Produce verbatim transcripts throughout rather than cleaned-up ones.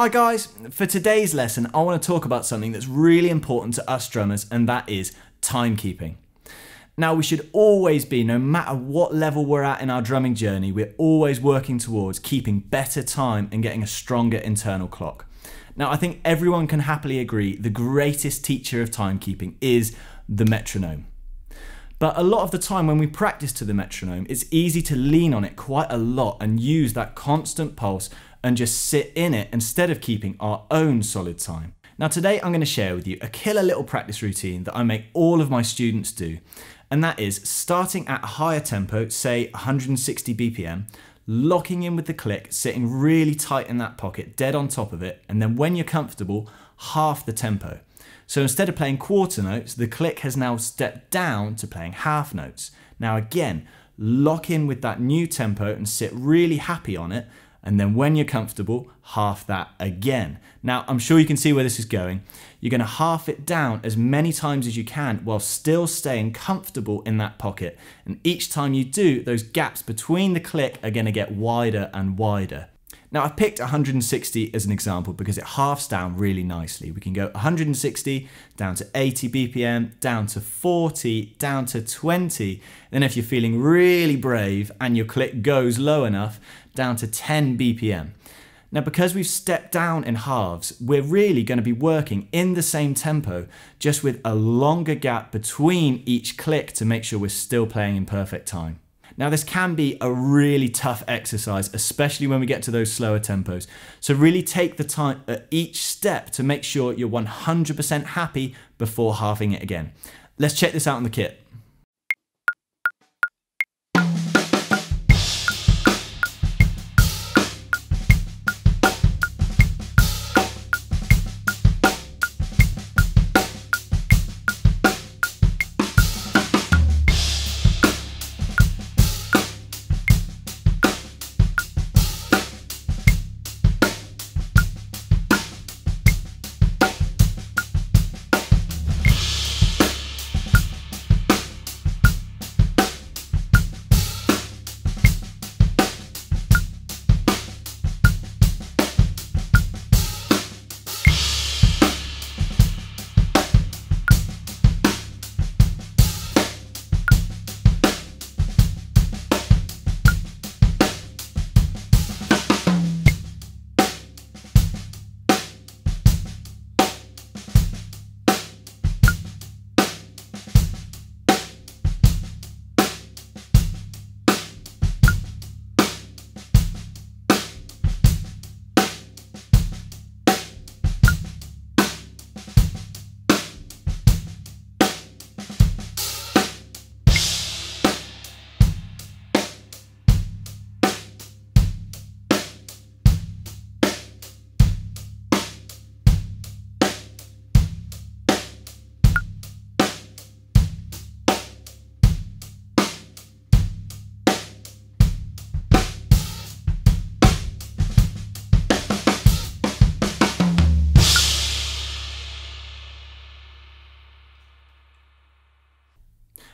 Hi guys, for today's lesson I want to talk about something that's really important to us drummers, and that is timekeeping. Now we should always be, no matter what level we're at in our drumming journey, we're always working towards keeping better time and getting a stronger internal clock. Now I think everyone can happily agree the greatest teacher of timekeeping is the metronome. But a lot of the time when we practice to the metronome, it's easy to lean on it quite a lot and use that constant pulse and just sit in it instead of keeping our own solid time. Now today I'm going to share with you a killer little practice routine that I make all of my students do, and that is starting at a higher tempo, say one hundred sixty B P M, locking in with the click, sitting really tight in that pocket, dead on top of it, and then when you're comfortable, half the tempo. So instead of playing quarter notes, the click has now stepped down to playing half notes. Now again, lock in with that new tempo and sit really happy on it, and then when you're comfortable, half that again. Now I'm sure you can see where this is going. You're going to half it down as many times as you can while still staying comfortable in that pocket, and each time you do, those gaps between the click are going to get wider and wider. Now I've picked one hundred sixty as an example because it halves down really nicely. We can go one hundred sixty, down to eighty B P M, down to forty, down to twenty. Then if you're feeling really brave and your click goes low enough, down to ten B P M. Now because we've stepped down in halves, we're really going to be working in the same tempo, just with a longer gap between each click to make sure we're still playing in perfect time. Now this can be a really tough exercise, especially when we get to those slower tempos. So really take the time at each step to make sure you're one hundred percent happy before halving it again. Let's check this out on the kit.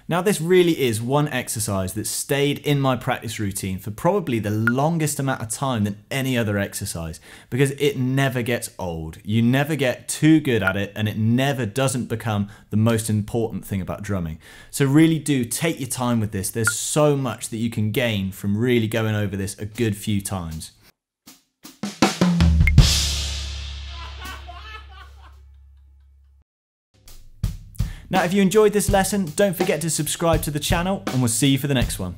Now this really is one exercise that stayed in my practice routine for probably the longest amount of time than any other exercise, because it never gets old. You never get too good at it, and it never doesn't become the most important thing about drumming. So really do take your time with this. There's so much that you can gain from really going over this a good few times. Now, if you enjoyed this lesson, don't forget to subscribe to the channel, and we'll see you for the next one.